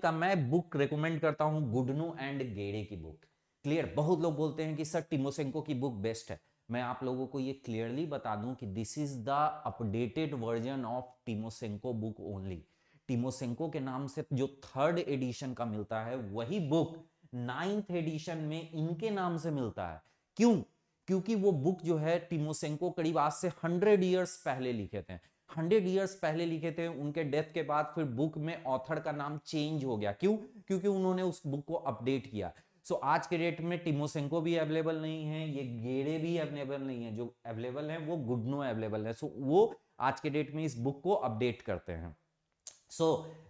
का मैं book recommend करता हूं, गुडनू एंड गेडे की बुक। क्लियर, बहुत लोग बोलते हैं कि सर टिमोशेंको की बुक बेस्ट है। मैं आप लोगों को ये क्लियरली बता दूं कि this is the updated version of Timoshenko book only. Timoshenko के नाम से जो थर्ड एडिशन का मिलता है वही बुक 9th एडिशन में इनके नाम से मिलता है। क्यों? क्योंकि वो बुक जो है टिमोशेंको करीब आज से 100 ईयर्स पहले लिखे थे। 100 ईयर्स पहले लिखे थे। उनके डेथ के बाद फिर बुक में ऑथर का नाम चेंज हो गया। क्यों? क्योंकि उन्होंने उस बुक को अपडेट किया। सो आज के डेट में टिमोशेंको भी अवेलेबल नहीं है, ये गेरे भी अवेलेबल नहीं है, जो अवेलेबल है वो गुडनो अवेलेबल है। सो वो आज के डेट में इस बुक को अपडेट करते हैं। So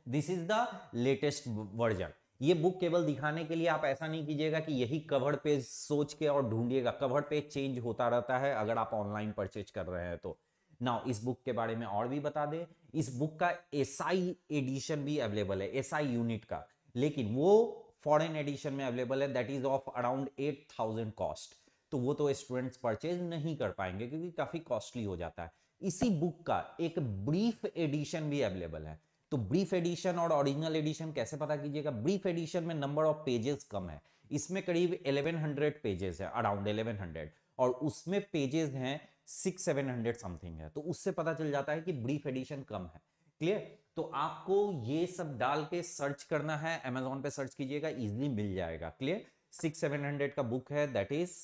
this is the latest version. ये बुक केवल दिखाने के लिए आप ऐसा नहीं कीजिएगा कि यही कवर पेज सोच के और ढूंढिएगा, कवर पेज चेंज होता रहता है अगर आप ऑनलाइन परचेज कर रहे हैं तो। नाउ इस बुक के बारे में और भी बता दें, इस बुक का एसआई एडिशन भी अवेलेबल है, एसआई यूनिट का, लेकिन वो फॉरेन एडिशन में अवेलेबल है, that is of around 8000 cost. तो वो तो स्टूडेंट्स परचेज नहीं कर पाएंगे क्योंकि काफी कॉस्टली हो जाता है। इसी बुक का एक ब्रीफ एडिशन भी अवेलेबल है। तो ब्रीफ एडिशन और ओरिजिनल एडिशन कैसे पता कीजिएगा? ब्रीफ एडिशन में नंबर ऑफ पेजेस कम है, इसमें करीब 1100 पेजेस है, अराउंड 1100, और उसमें पेजेस हैं 600-700 समथिंग है। तो उससे पता चल जाता है कि ब्रीफ एडिशन कम है। क्लियर? तो आपको ये सब डाल के सर्च करना है, अमेजोन पे सर्च कीजिएगा, इजिली मिल जाएगा। क्लियर? 600-700 का बुक है, दैट इज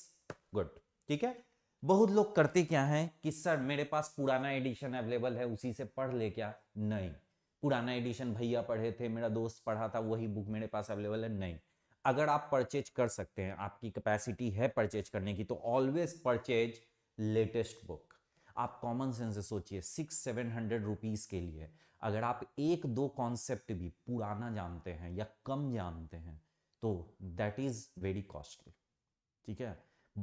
गुड। ठीक है, बहुत लोग करते क्या है कि सर मेरे पास पुराना एडिशन अवेलेबल है उसी से पढ़ ले क्या? नहीं, पुराना एडिशन भैया पढ़े थे, मेरा दोस्त पढ़ा था, वही बुक मेरे पास अवेलेबल है, नहीं। अगर आप परचेज कर सकते हैं, आपकी कैपेसिटी है परचेज करने की, तो ऑलवेज परचेज लेटेस्ट बुक। आप कॉमन सेंस से सोचिए, 600-700 रुपीज के लिए अगर आप एक दो कॉन्सेप्ट भी पुराना जानते हैं या कम जानते हैं तो दैट इज वेरी कॉस्टली। ठीक है,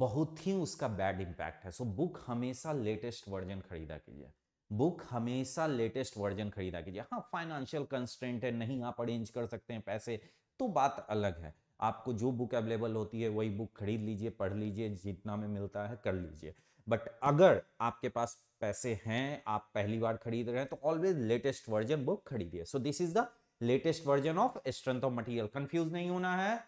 बहुत ही उसका बैड इम्पैक्ट है। सो बुक हमेशा लेटेस्ट वर्जन खरीदा कीजिए, बुक हमेशा लेटेस्ट वर्जन खरीदा कीजिए। हाँ, फाइनेंशियल कंस्ट्रेंट है, नहीं आप अरेंज कर सकते हैं पैसे, तो बात अलग है। आपको जो बुक अवेलेबल होती है वही बुक खरीद लीजिए, पढ़ लीजिए, जितना में मिलता है कर लीजिए। बट अगर आपके पास पैसे हैं, आप पहली बार खरीद रहे हैं, तो ऑलवेज लेटेस्ट वर्जन बुक खरीदिए। So this is the latest version of strength of material. Confuse नहीं होना है,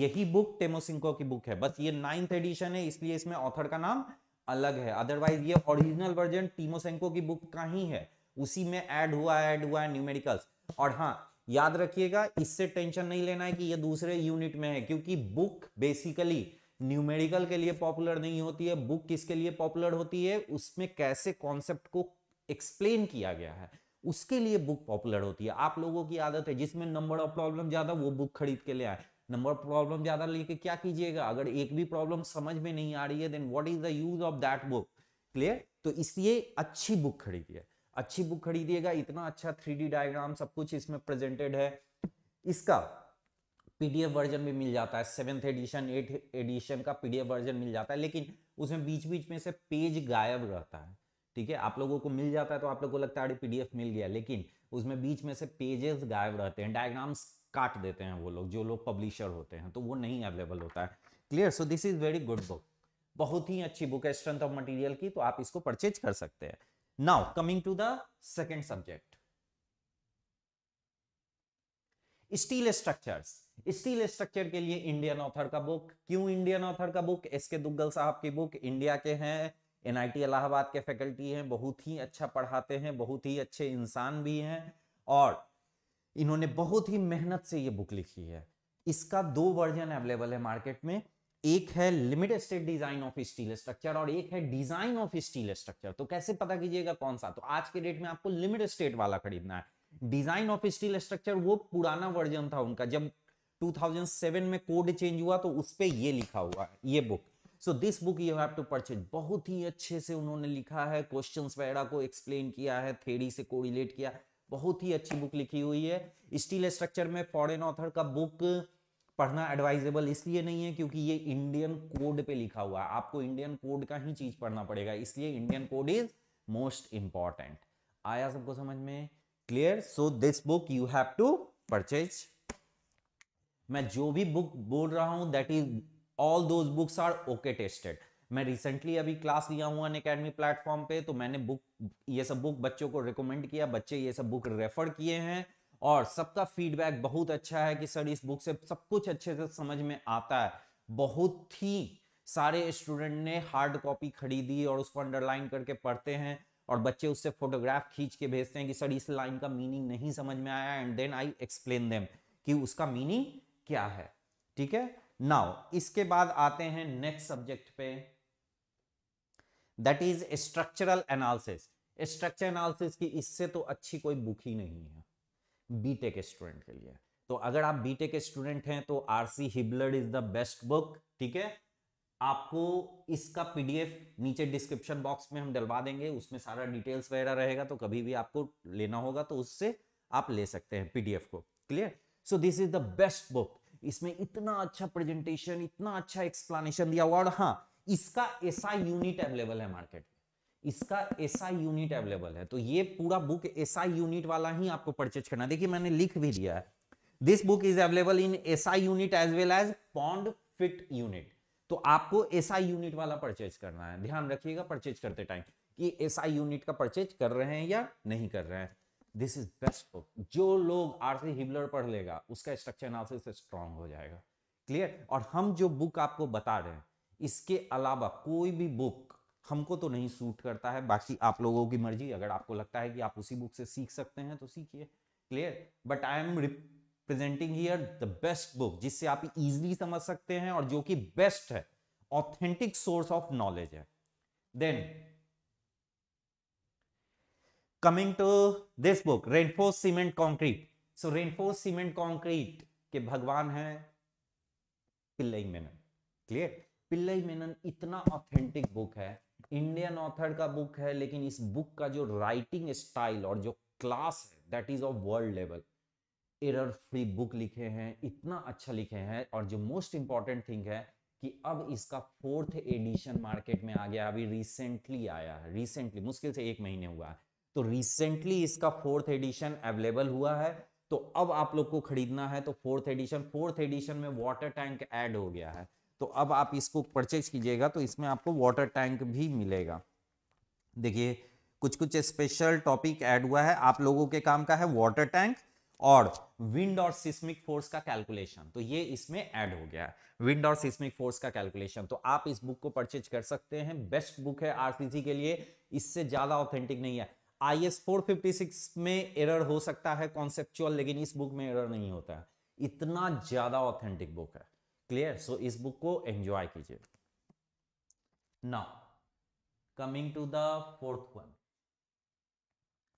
यही बुक टिमोशेंको की बुक है, बस ये 9th एडिशन है इसलिए इसमें ऑथर का नाम अलग है। अदरवाइज ये ओरिजिनल वर्जन टिमोशेंको की बुक का ही है, उसी में ऐड हुआ है न्यूमेरिकल्स। और हाँ, याद रखिएगा, इससे टेंशन नहीं लेना है कि ये दूसरे यूनिट में है, क्योंकि बुक बेसिकली न्यूमेरिकल के लिए पॉपुलर नहीं होती है। बुक किसके लिए पॉपुलर होती है? उसमें कैसे कॉन्सेप्ट को एक्सप्लेन किया गया है, उसके लिए बुक पॉपुलर होती है। आप लोगों की आदत है जिसमें नंबर ऑफ प्रॉब्लम ज्यादा, वो बुक खरीद के ले आए। नंबर ऑफ प्रॉब्लम ज्यादा लेके क्या कीजिएगा? अगर एक भी प्रॉब्लम समझ में नहीं आ रही है, then what is the use of that book? Clear? तो इसलिए अच्छी बुक खरीदिए, अच्छी बुक खरीदिएगा। इतना अच्छा 3D डायग्राम सब कुछ इसमें प्रेजेंटेड है। इसका PDF वर्जन भी मिल जाता है, 7th एडिशन 8th एडिशन का PDF वर्जन मिल जाता है, लेकिन उसमें बीच बीच में से पेज गायब रहता है। ठीक है, आप लोगों को मिल जाता है तो आप लोगों को लगता है अरे PDF मिल गया, लेकिन उसमें बीच में से पेजेस गायब रहते हैं, डायग्राम्स काट देते हैं वो लोग, जो लोग पब्लिशर होते हैं, तो वो नहीं अवेलेबल होता है। Clear? So this is very good book, बहुत ही अच्छी बुक है स्ट्रेंथ ऑफ मटेरियल की, तो आप इसको परचेज कर सकते हैं। Now coming to the second subject, steel structures. Steel structure के लिए इंडियन ऑथर का बुक। क्यों इंडियन ऑथर का बुक? एसके दुग्गल साहब की बुक, इंडिया के हैं, एनआईटी इलाहाबाद के फैकल्टी हैं, बहुत ही अच्छा पढ़ाते हैं, बहुत ही अच्छे इंसान भी हैं, और इन्होंने बहुत ही मेहनत से ये बुक लिखी है। इसका 2 वर्जन अवेलेबल है मार्केट में, एक है limited state design of steel structure और एक है डिजाइन ऑफ स्टील स्ट्रक्चर। तो कैसे पता कीजिएगा कौन सा? तो आज के डेट में आपको लिमिटेड स्टेट वाला खरीदना है। डिजाइन ऑफ स्टील स्ट्रक्चर वो पुराना वर्जन था उनका, जब 2007 में कोड चेंज हुआ तो उस पे ये लिखा हुआ है ये book. So this book you have to purchase. बहुत ही अच्छे से उन्होंने लिखा है, क्वेश्चंस वगैरह को एक्सप्लेन किया है, थ्योरी से कोरिलेट किया, बहुत ही अच्छी बुक लिखी हुई है। स्टील स्ट्रक्चर में फॉरेन ऑथर का बुक पढ़ना एडवाइजेबल इसलिए नहीं है क्योंकि ये इंडियन कोड पे लिखा हुआ है, आपको इंडियन कोड का ही चीज पढ़ना पड़ेगा, इसलिए Indian code is most important. आया सबको समझ में? Clear? So this book you have to purchase. मैं जो भी बुक बोल रहा हूं that is all those books are okay tested. मैं रिसेंटली अभी क्लास लिया हूं अनअकैडमी प्लेटफॉर्म पे, तो मैंने बुक ये सब बुक बच्चों को रिकमेंड किया, बच्चे ये सब बुक रेफर किए हैं और सबका फीडबैक बहुत अच्छा है कि सर इस बुक से सब कुछ अच्छे से समझ में आता है। बहुत ही सारे स्टूडेंट ने हार्ड कॉपी खरीदी और उसको अंडरलाइन करके पढ़ते हैं और बच्चे उससे फोटोग्राफ खींच के भेजते हैं कि सर इस लाइन का मीनिंग नहीं समझ में आया, and then I explain them कि उसका मीनिंग क्या है। ठीक है, नाउ इसके बाद आते हैं नेक्स्ट सब्जेक्ट पे, that is structural analysis. Structure analysis की इससे तो अच्छी कोई बुक ही नहीं है बीटेक स्टूडेंट के लिए। तो अगर आप बीटेक स्टूडेंट हैं तो RC Hibbeler is the best book. ठीक है, आपको इसका पीडीएफ नीचे डिस्क्रिप्शन बॉक्स में हम डलवा देंगे, उसमें सारा डिटेल्स वगैरह रहेगा, तो कभी भी आपको लेना होगा तो उससे आप ले सकते हैं पीडीएफ को। Clear, so this is the best book. इसमें इतना अच्छा प्रेजेंटेशन, इतना अच्छा एक्सप्लेनेशन दिया हुआ, और हाँ इसका एसआई यूनिट अवेलेबल है मार्केट में, इसका एसआई यूनिट अवेलेबल है। तो ये पूरा बुक एसआई यूनिट वाला ही आपको परचेज करना। देखिए मैंने लिख भी दिया है, this book is available in SI unit as well as pound fit unit. तो आपको एसआई यूनिट वाला परचेज करना है, ध्यान रखिएगा परचेज करते टाइम कि एसआई यूनिट का परचेज कर रहे हैं या नहीं कर रहे हैं। This is best book. जो लोग आरसी हिबलर पढ़ लेगा उसका स्ट्रक्चर एनालिसिस स्ट्रॉन्ग हो जाएगा। क्लियर, और हम जो बुक आपको बता रहे हैं इसके अलावा कोई भी बुक हमको तो नहीं सूट करता है, बाकी आप लोगों की मर्जी। अगर आपको लगता है कि आप उसी बुक से सीख सकते हैं तो सीखिए। Clear, but I am presenting here the best book जिससे आप इजीली समझ सकते हैं और जो कि बेस्ट है, ऑथेंटिक सोर्स ऑफ नॉलेज है। Then coming to this book, reinforce cement concrete. So reinforce cement concrete के भगवान है पिल्लई मेनन। क्लियर, पिल्लई मेनन इतना ऑथेंटिक बुक है, इंडियन ऑथर का बुक है, लेकिन इस बुक का जो राइटिंग स्टाइल और जो क्लास है that is of world level. Error free book लिखे हैं, इतना अच्छा लिखे हैं, और जो मोस्ट इंपॉर्टेंट थिंग है कि अब इसका 4th एडिशन मार्केट में आ गया, अभी रिसेंटली आया है, रिसेंटली मुश्किल से 1 महीने हुआ है, तो रिसेंटली इसका 4th एडिशन अवेलेबल हुआ है। तो अब आप लोग को खरीदना है तो 4th एडिशन में वाटर टैंक ऐड हो गया है, तो अब आप इसको परचेज कीजिएगा तो इसमें आपको वाटर टैंक भी मिलेगा। देखिए कुछ कुछ स्पेशल टॉपिक ऐड हुआ है, आप लोगों के काम का है वाटर टैंक और विंड और सिस्मिक फोर्स का कैलकुलेशन, तो ये इसमें ऐड हो गया है, विंड और सिस्मिक फोर्स का कैलकुलेशन। तो आप इस बुक को परचेज कर सकते हैं, बेस्ट बुक है आरसीसी के लिए, इससे ज्यादा ऑथेंटिक नहीं है। IS 456 में एरर हो सकता है कॉन्सेप्चुअल, लेकिन इस बुक में एरर नहीं होता है, इतना ज्यादा ऑथेंटिक बुक है। क्लियर, सो इस बुक को एंजॉय कीजिए। Now coming to the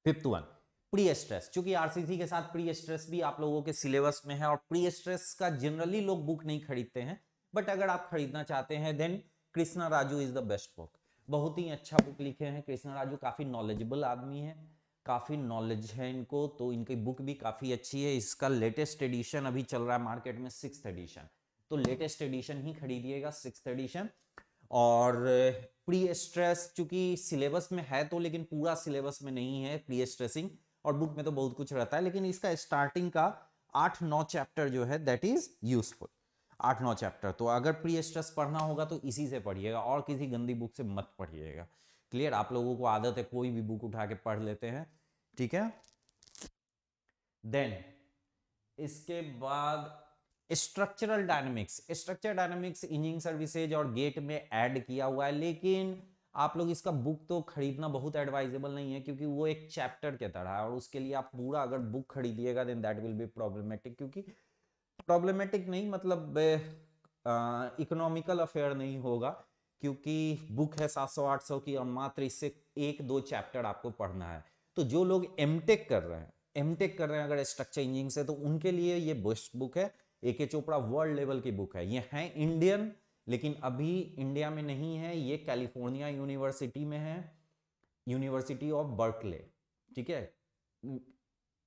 fifth one, pre stress. चूंकि आरसीसी के साथ प्री स्ट्रेस भी आप लोगों के सिलेबस में है, और प्री स्ट्रेस का जनरली लोग बुक नहीं खरीदते हैं, बट अगर आप खरीदना चाहते हैं then Krishna Raju is the best book. बहुत ही अच्छा बुक लिखे हैं कृष्णा राजू, काफी नॉलेजेबल आदमी है, काफी नॉलेज है इनको, तो इनकी बुक भी काफी अच्छी है। इसका लेटेस्ट एडिशन अभी चल रहा है मार्केट में 6th एडिशन, तो लेटेस्ट एडिशन ही खरीदिएगा 6th एडिशन। और प्री स्ट्रेस चूंकि सिलेबस में है तो, लेकिन पूरा सिलेबस में नहीं है प्री स्ट्रेसिंग, और बुक में तो बहुत कुछ रहता है, लेकिन इसका स्टार्टिंग का 8-9 चैप्टर जो है दैट इज यूजफुल, 8-9 चैप्टर। तो अगर प्री स्ट्रेस पढ़ना होगा तो इसी से पढ़िएगा और किसी गंदी बुक से मत पढ़िएगा। क्लियर, आप लोगों को आदत है कोई भी बुक उठा के पढ़ लेते हैं। ठीक है, देन इसके बाद structural dynamics. Structure dynamics engineering services और गेट में ऐड किया हुआ है, लेकिन आप लोग इसका बुक तो खरीदना बहुत एडवाइजेबल नहीं है, क्योंकि वो एक चैप्टर के तरह है और उसके लिए आप पूरा अगर बुक खरीदिएगा then that will be problematic, क्योंकि प्रॉब्लमेटिक नहीं मतलब इकोनॉमिकल अफेयर नहीं होगा, क्योंकि बुक है 700-800 की और मात्र इससे 1-2 चैप्टर आपको पढ़ना है। तो जो लोग एमटेक कर रहे हैं अगर स्ट्रक्चर इंजीनियरिंग से, तो उनके लिए ये बेस्ट बुक है। एके चोपड़ा वर्ल्ड लेवल की बुक है, ये है इंडियन लेकिन अभी इंडिया में नहीं है, ये कैलिफोर्निया यूनिवर्सिटी में है, यूनिवर्सिटी ऑफ बर्कले। ठीक है,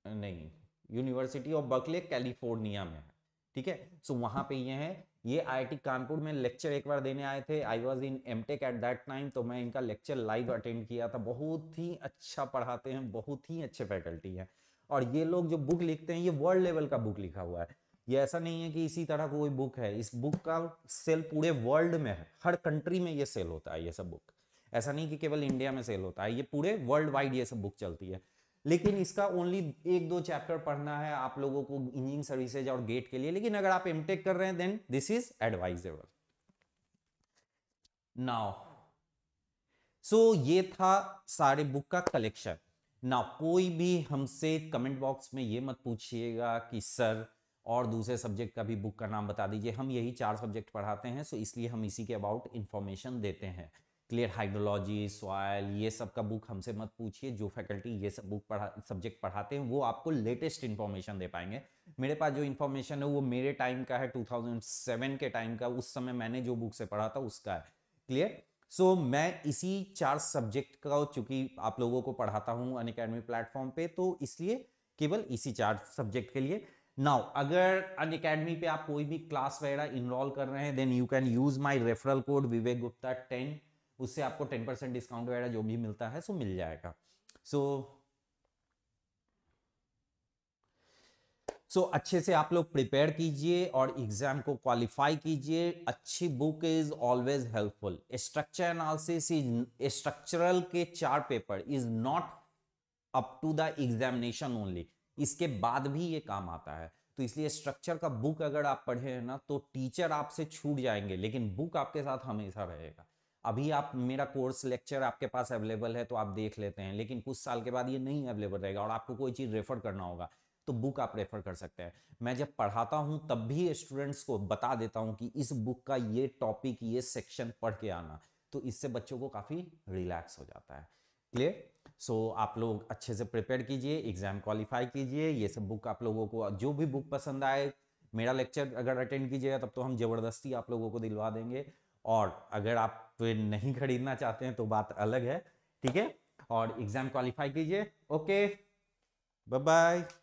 नहीं, यूनिवर्सिटी ऑफ बर्कले कैलिफोर्निया में है। ठीक है, सो वहाँ पे ये है, ये आईआईटी कानपुर में लेक्चर एक बार देने आए थे, I was in MTech at that time, तो मैं इनका लेक्चर लाइव अटेंड किया था। बहुत ही अच्छा पढ़ाते हैं, बहुत ही अच्छे फैकल्टी हैं, और ये लोग जो बुक लिखते हैं ये वर्ल्ड लेवल का बुक लिखा हुआ है, ये ऐसा नहीं है कि इसी तरह कोई बुक है, इस बुक का सेल पूरे वर्ल्ड में है, हर कंट्री में ये सेल होता है, ये सब बुक ऐसा नहीं कि केवल इंडिया में सेल होता है, ये पूरे वर्ल्ड वाइड ये सब बुक चलती है। लेकिन इसका ओनली 1-2 चैप्टर पढ़ना है आप लोगों को इंजीनियरिंग सर्विसेज और गेट के लिए। लेकिन अगर आप एमटेक कर रहे हैं then this is advisable. Now so ये था सारे बुक का कलेक्शन। नाउ कोई भी हमसे कमेंट बॉक्स में ये मत पूछिएगा कि सर और दूसरे सब्जेक्ट का भी बुक का नाम बता दीजिए, हम यही 4 सब्जेक्ट पढ़ाते हैं सो इसलिए हम इसी के अबाउट इंफॉर्मेशन देते हैं। क्लियर हाइड्रोलॉजी, सॉयल, ये सब का बुक हमसे मत पूछिए। जो फैकल्टी ये सब बुक सब्जेक्ट पढ़ाते हैं वो आपको लेटेस्ट इन्फॉर्मेशन दे पाएंगे। मेरे पास जो इन्फॉर्मेशन है वो मेरे टाइम का है, 2007 के टाइम का, उस समय मैंने जो बुक से पढ़ा था उसका है। क्लियर। सो मैं इसी 4 सब्जेक्ट का चूंकि आप लोगों को पढ़ाता हूँ अनअकैडमी प्लेटफॉर्म पे, तो इसलिए केवल इसी 4 सब्जेक्ट के लिए। नाउ अगर अनअकैडमी पे आप कोई भी क्लास वगैरह इनरोल कर रहे हैं then you can use my referral code Vivek Gupta 10, उससे आपको 10% डिस्काउंट वगैरह जो भी मिलता है सो मिल जाएगा। सो अच्छे से आप लोग प्रिपेयर कीजिए और एग्जाम को क्वालिफाई कीजिए। अच्छी book is always helpful. Structure analysis is structural के 4 paper is not up to the examination only, इसके बाद भी ये काम आता है। तो इसलिए स्ट्रक्चर का बुक अगर आप पढ़े हैं ना तो टीचर आपसे छूट जाएंगे लेकिन बुक आपके साथ हमेशा रहेगा। अभी आप मेरा कोर्स लेक्चर आपके पास अवेलेबल है तो आप देख लेते हैं, लेकिन कुछ साल के बाद ये नहीं अवेलेबल रहेगा और आपको कोई चीज़ रेफर करना होगा तो बुक आप रेफर कर सकते हैं। मैं जब पढ़ाता हूँ तब भी स्टूडेंट्स को बता देता हूँ कि इस बुक का ये टॉपिक, ये सेक्शन पढ़ के आना, तो इससे बच्चों को काफ़ी रिलैक्स हो जाता है। क्लियर। सो आप लोग अच्छे से प्रिपेयर कीजिए, एग्जाम क्वालिफाई कीजिए। ये सब बुक आप लोगों को जो भी बुक पसंद आए, मेरा लेक्चर अगर अटेंड कीजिएगा तब तो हम ज़बरदस्ती आप लोगों को दिलवा देंगे, और अगर आप नहीं खरीदना चाहते हैं तो बात अलग है। ठीक है। और एग्जाम क्वालिफाई कीजिए। Okay, bye bye.